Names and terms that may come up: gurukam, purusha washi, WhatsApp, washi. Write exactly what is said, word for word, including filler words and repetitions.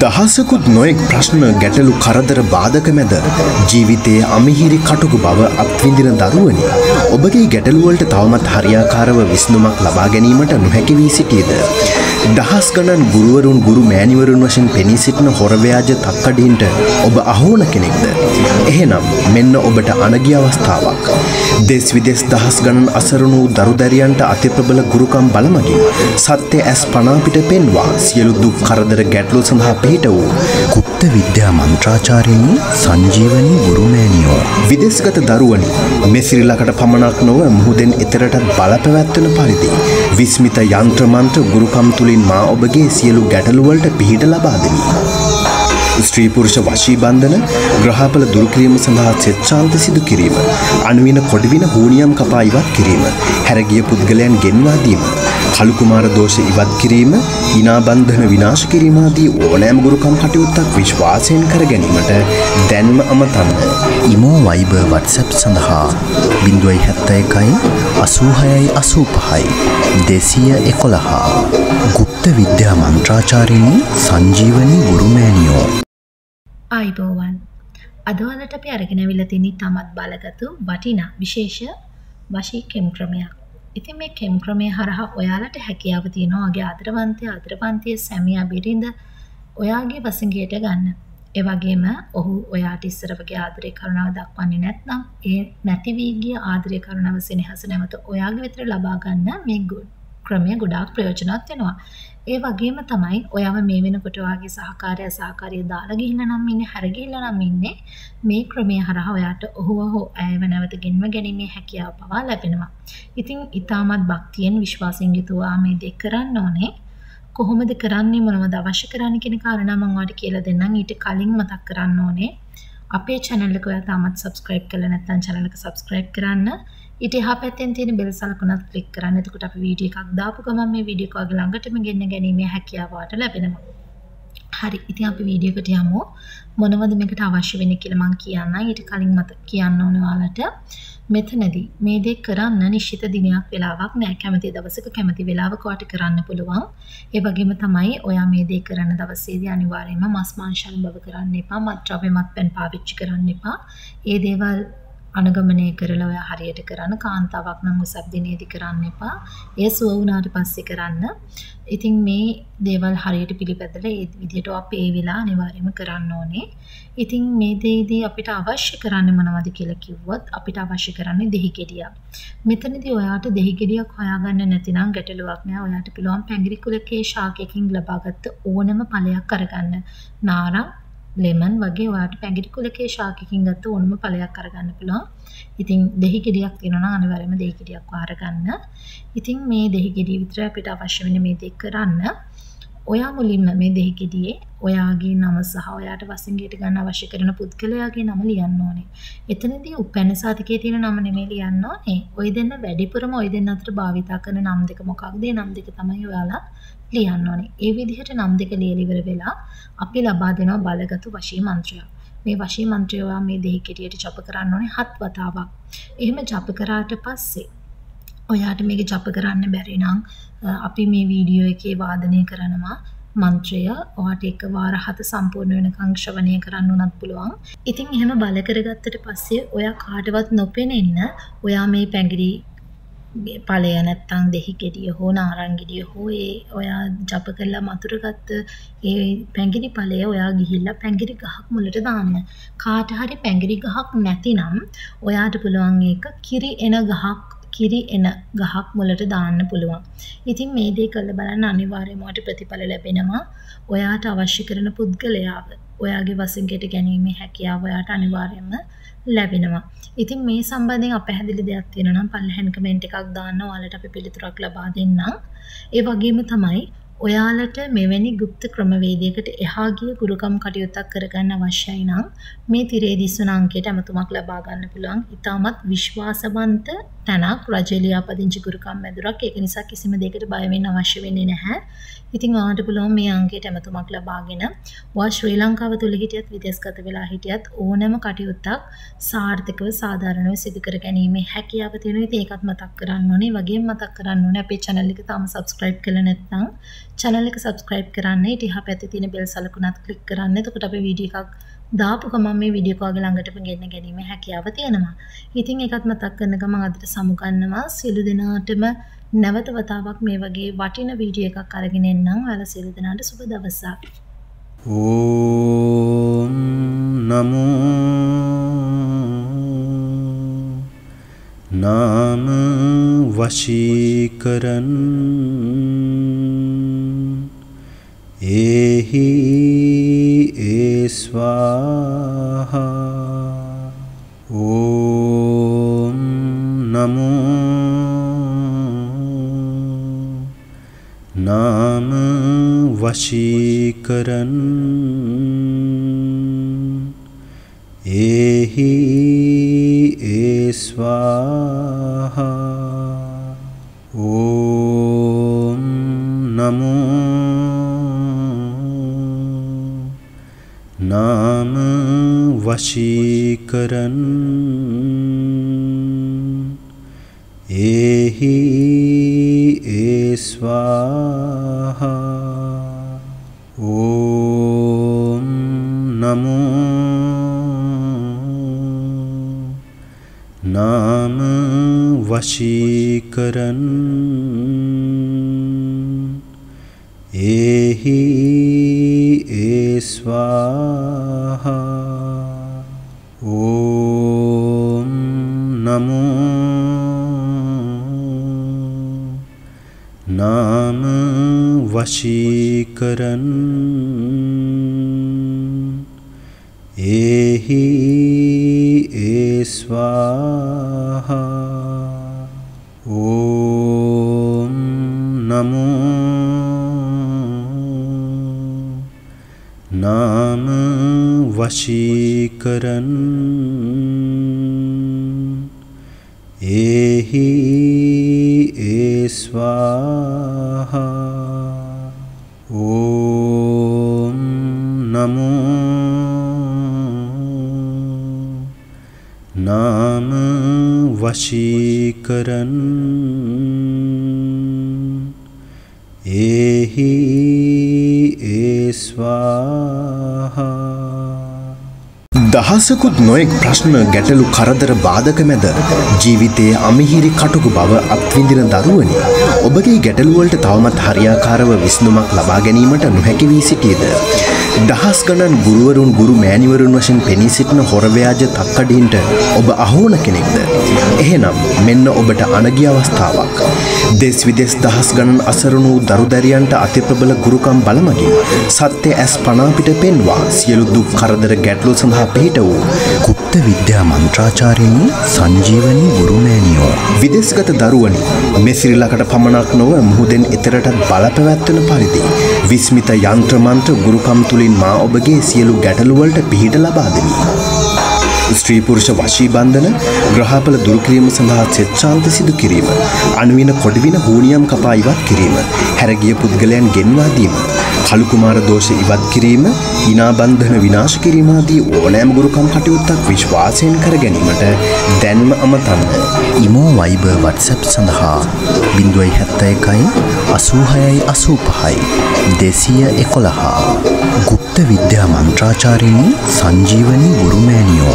දහසකුත් නොයෙක් ප්‍රශ්න ගැටලු කරදර බාධක මැද ජීවිතයේ අමිහිරි කටුක බව අත්විඳින දරුවනි, ඔබගේ ගැටලු වලට තවමත් හරියාකාරව විසඳුමක් ලබා ගැනීමට නොහැකි වී සිටියද දහස් ගණන් ගුරුවරුන් ගුරු මෑණිවරුන් වශයෙන් පෙනී සිටින හොර ව්‍යාජ තක්කඩීන්ට ඔබ අහෝන කෙනෙක්ද? එහෙනම් මෙන්න ඔබට අනගිය අවස්ථාවක්. දෙස් විදෙස් දහස් ගණන් අසරණ වූ දරුදැරියන්ට අතිප්‍රබල ගුරුකම් බලමගින් සත්‍ය ඇස් පනා පිට පෙන්වා සියලු දුක් කරදර ගැටලු සඳහා गुप्त विद्या मंत्राचारिणी संजीवनी गुरुमैनियो विदेशगत दरुवनी मे श्री लकट पमनाक नोव मुहुदेन इतरट बल प्रवत्तन परिधि विस्मित यंत्र मंत्र गुरुकम तुलिन मा ओबगे सियलु ගැටලු වලට පිහිට ලබා දෙමි। स्त्री पुरुष वशी बंधन ग्रहफल दुर्क्रीम सदा सेच्चांत सिदु किरीम अणुविन कोडविन हूणियम कपा इवत् किरीम हेरगिय पुद्गलयन ගෙන්වා දීම කලු කුමාර දෝෂ ඉවත් කිරීම, ඊනා බන්ධන විනාශ කිරීම ආදී ඕනෑම ගුරුකම් කටයුත්තක් විශ්වාසයෙන් කර ගැනීමට දැන්ම අමතන්න. ඉමෝ වයිබර් WhatsApp සඳහා ज़ीरो छह एक, आठ शून्य आठ आठ पाँच, दो एक एक ගුප්ත විද්‍යා මන්ත්‍රාචාරිණී සංජීවනී ගුරුමෑනියෝ. ආයිබෝවන් අද වලට අපි අරගෙන අවිලා තිනි තමත් බලගත්තු වටිනා විශේෂ වශී කෙම් ක්‍රමයක්. ඉතින් මේ කෙම් ක්‍රමයේ හරහා ඔයාලට හැකියාව තියෙනවා ඔයාගේ ආදරවන්තයා ආදරවන්තිය සැමියා බිරිඳ ඔයාගේ වසඟයට ගන්න. ඒ වගේම ඔහු ඔයාට ඉස්සරවගේ ආදරේ කරුණාව දක්වන්නේ නැත්නම් ඒ නැති වී ගිය ආදරේ කරුණාව සෙනෙහස නැවත ඔයාගේ විතර ලබා ගන්න මේ ක්‍රමය ගොඩාක් ප්‍රයෝජනවත් වෙනවා. ඒ වගේම තමයි ඔයාව මේ වෙනකොට ඔයාගේ සහකාරය සහකාරිය දාලා ගිහින් නම් ඉන්නේ හැරගිලා නම් ඉන්නේ මේ ක්‍රමය හරහා ඔයාට ඔහුව හෝ ඇයව නැවත ගෙන්ව ගැනීමේ හැකියාව පවා ලැබෙනවා. ඉතින් ඊටමත් භක්තියෙන් විශ්වාසයෙන් යුතුව මේ දෙක කරන්න ඕනේ. කොහොමද කරන්නේ මොනවද අවශ්‍ය කරන්නේ කියන කාරණා මම ඔයාලට කියලා දෙන්නම්. ඊට කලින් මතක් කරන්න ඕනේ අපේ channel එක ඔයා තාමත් subscribe කරලා නැත්නම් channel එක subscribe කරන්න. ඊට එහා පැත්තෙන් තියෙන bell සලකුණත් click කරන්න. එතකොට අපි වීඩියෝ එකක් දාපු ගමන් මේ වීඩියෝ එක ඔයාගේ ළඟටම ගෙන්න ගැනීමේ හැකියාව ඔයාට ලැබෙනවා. හරි ඉතින් අපි වීඩියෝ එකට යමු. මොනවද මේකට අවශ්‍ය වෙන්නේ කියලා මම කියන්නම්. ඊට කලින් මතක් කියන්න ඕනේ ඔයාලට මෙතනදී මේ දේ කරන්න නිශ්චිත දිනයක් වෙලාවක් නැහැ. කැමති දවසක කැමති වෙලාවක වට කරන්න පුළුවන්. ඒ වගේම තමයි ඔයා මේ දේ කරන දවසේදී අනිවාර්යයෙන්ම මස් මාංශ අනුභව කරන්න එපා. මත්ද්‍රව්‍ය මත්පැන් පාවිච්චි කරන්න එපා. ඒ දේවල් අනුගමනය කරලා ඔයා හරියට කරන්න. කාන්තාවක් නම් උසස් දිනේදී කරන්න එපා. ඒ සුව වුණාට පස්සේ කරන්න. ඉතින් මේ දේවල් හරියට පිළිපැදලා ඒ විදිහට අපි ඒ වෙලාව අනිවාර්යයෙන්ම කරන්න ඕනේ. ඉතින් මේ දෙයේදී අපිට අවශ්‍ය කරන්නේ මොනවද කියලා කිව්වොත් අපිට අවශ්‍ය කරන්නේ දෙහි ගෙඩියක්. මෙතනදී ඔයාට දෙහි ගෙඩියක් හොයාගන්න නැතිනම් ගැටලුවක් නෑ. ඔයාට පුළුවන් පැංගිරි කුලකේ ශාකයකින් ලබාගත් ඕනම ඵලයක් අරගන්න. නාරං, ලෙමන් වගේ ඔයාට පැංගිරි කුලකේ ශාකයකින් ගත්ත ඕනම ඵලයක් අරගන්න පුළුවන්. ඉතින් දෙහි ගෙඩියක් වෙනවා නම් අනිවාර්යයෙන්ම දෙහි ගෙඩියක් අරගන්න. ඉතින් මේ දෙහි ගෙඩිය විතර අපිට අවශ්‍ය වෙන මේ දෙක කරන්න. ඔයා මුලින්ම මේ දෙහි ගෙඩියේ ඔයාගේ නම සහ ඔයාට වසඟයට ගන්න අවශ්‍ය කරන පුද්ගලයාගේ නම ලියන්න ඕනේ. එතනදී උපැන්න සාධකයේ තියෙන නම නෙමෙයි ලියන්න ඕනේ. ඔය දෙන්න වැඩිපුරම ඔය දෙන්න අතර භාවිතා කරන නම් දෙක මොකක්ද? ඒ නම් දෙක තමයි ඔයාලා ලියන්න ඕනේ. ඒ විදිහට නම් දෙක ලියලා ඉවර වෙලා අපි ලබා දෙනවා බලගත්තු වශී මන්ත්‍රය. මේ වශී මන්ත්‍රය ඔයා මේ දෙහි ගෙඩියට ජප කරන්න ඕනේ හත් වතාවක්. එහෙම ජප කරාට පස්සේ ඔයාට මේක ජප කරන්න බැරි නම් අපි මේ වීඩියෝ එකේ වාදනය කරනවා මන්ත්‍රය. ඔයාට එක වාර හත සම්පූර්ණ වෙනකන් ශ්‍රවණය කරන්න උනත් පුළුවන්. ඉතින් එහෙම බල කරගත්තට පස්සේ ඔයා කාටවත් නොපෙනෙන්න ඔයා මේ පැංගිරි ඵලය නැත්තම් දෙහි ගෙඩිය හෝ නාරං ගෙඩිය හෝ ඒ ඔයා ජප කරලා මතුරගත්ත ඒ පැංගිරි ඵලය ඔයා ගිහිල්ලා පැංගිරි ගහක් මුලට දාන්න. කාට හරි පැංගිරි ගහක් නැතිනම් ඔයාට පුළුවන් ඒක කිරි එන ගහක් කිරි එන ගහක් මුලට දාන්න පුළුවන්. ඉතින් මේ දේ කළ බලන්න අනිවාර්යයෙන්ම ඔයාට ප්‍රතිඵල ලැබෙනවා. ඔයාට අවශ්‍ය කරන පුද්ගලයාව ඔයාගේ වසඟයට ගැනීමේ හැකියාව ඔයාට අනිවාර්යයෙන්ම ලැබෙනවා. ඉතින් මේ සම්බන්ධයෙන් අපහැදිලි දෙයක් තියෙනවා නම් පල්ලෙහෙන් කමෙන්ට් එකක් දාන්න. ඔයාලට අපි පිළිතුරක් ලබා දෙන්නම්. ඒ වගේම තමයි ඔයාලට මෙවැනි গুপ্ত ක්‍රමවේදයකට එහා ගිය ගුරුකම් කටයුත්තක් කරගන්න අවශ්‍යයි නම් මේ තිරේ දිස්වන අංකයට අමතුමක් ලබා ගන්න පුළුවන්. ඉතාමත් විශ්වාසවන්ත තැනක් රජෙලිය ආපදින්චි ගුරුකම් මැදුරක්. ඒක නිසා කිසිම දෙයකට බය වෙන්න අවශ්‍ය වෙන්නේ නැහැ. ඉතින් ඔයාලට පුළුවන් මේ අංකයට අමතමක් ලබාගෙන ඔයා ශ්‍රී ලංකාව තුල හිටියත් විදේශගත වෙලා හිටියත් ඕනෑම කටයුත්තක් සාර්ථකව සාධාරණව සිදු කර ගැනීමේ හැකියාව තියෙනවා. ඉතින් ඒකත් මතක් කරන්න ඕනේ. වගේම මතක් කරන්න ඕනේ අපේ channel එක තාම subscribe කරලා නැත්නම් channel එක subscribe කරන්න. ඊට එහා පැත්තේ තියෙන bell සලකුණත් click කරන්න. එතකොට අපේ video එකක් දාපු ගමන් මේ වීඩියෝ කාගේ ළඟට ගෙන්න ගැනීම හැකියාව තියෙනවා. ඉතින් ඒකත් මතක් කරන ගමන් අදට සමුගන්නවා. සියලු දෙනාටම නැවත වතාවක් මේ වගේ වටින වීඩියෝ එකක් අරගෙන එන්නම්. ඔයාලා සියලු දෙනාට සුබ දවසක්. ඕම් නමෝ නාම වශීකරං ඒහි स्वाहा ओम नमो नाम वशीकरण एहि ए स्वाहा ओम नमो नाम वशीकरण एहि ए स्वाहा ओम नमो नाम वशीकरण एहि ए स्वाहा ओम नमो नाम वशीकरण एहि ए स्वाहा ओम नमो नाम वशीकरण एहि ए स्वाहा ओम नमो नाम वशीकरण एहि ए स्वाहा දහසකුත් නොයෙක් ප්‍රශ්න ගැටලු කරදර බාධක මැද ජීවිතයේ අමිහිරි කටුක බව අත්විඳින දරුවනි ඔබගේ ගැටලු වලට තවමත් හරියාකාරව විසඳුමක් ලබා ගැනීමට නොහැකි වී සිටියේද දහස් ගණන් ගුරුවරුන් ගුරු මෑණිවරුන් වශයෙන් පෙනී සිටින හොර ව්‍යාජ තක්කඩීන්ට ඔබ අහෝන කෙනෙක්ද එහෙනම් මෙන්න ඔබට අනගිය අවස්ථාවක් දෙස් විදෙස් දහස් ගණන් අසරණ වූ දරුදැරියන්ට අතිප්‍රබල ගුරුකම් බලමගින් සත්‍ය ඇස් පනා පිට පෙන්වා සියලු දුක් කරදර ගැටලු සඳහා गुप्त विद्या मंत्राचारिणी संजीवनी गुरुमैनियो विदेशगत दरुवनी मे श्री लंकाට පමණක් නොව මුහුදෙන් ඉතරටත් බලපැවැත්වෙන පරිදි විස්මිත යන්ත්‍ර මන්ත්‍ර ගුරුකම් තුලින් මා ඔබගේ සියලු ගැටලු වලට පිහිට ලබා දෙමි स्त्री पुरुष वशी बंधन ग्रहफल दुर्क्रीम सदा चेचांत सिद्ध किरीम अणुविन कोडविन हूणियम कपा इवत् किरीम हरगिय पुद्गलयन गेन्वा दीम खलु कुमार दोष इवत् किरीम इना बंधन विनाश किरीम आदि ओनैम गुरुकम कटयुत्तक विश्वासेन कर ගැනීමට දැන්ම අමතන්න इमो वाइबर व्हाट्सएप සඳහා ज़ीरो सात एक आठ छह आठ पाँच दो एक एक गुप्त विद्या मंत्राचारिणी संजीवनी गुरुमैनियो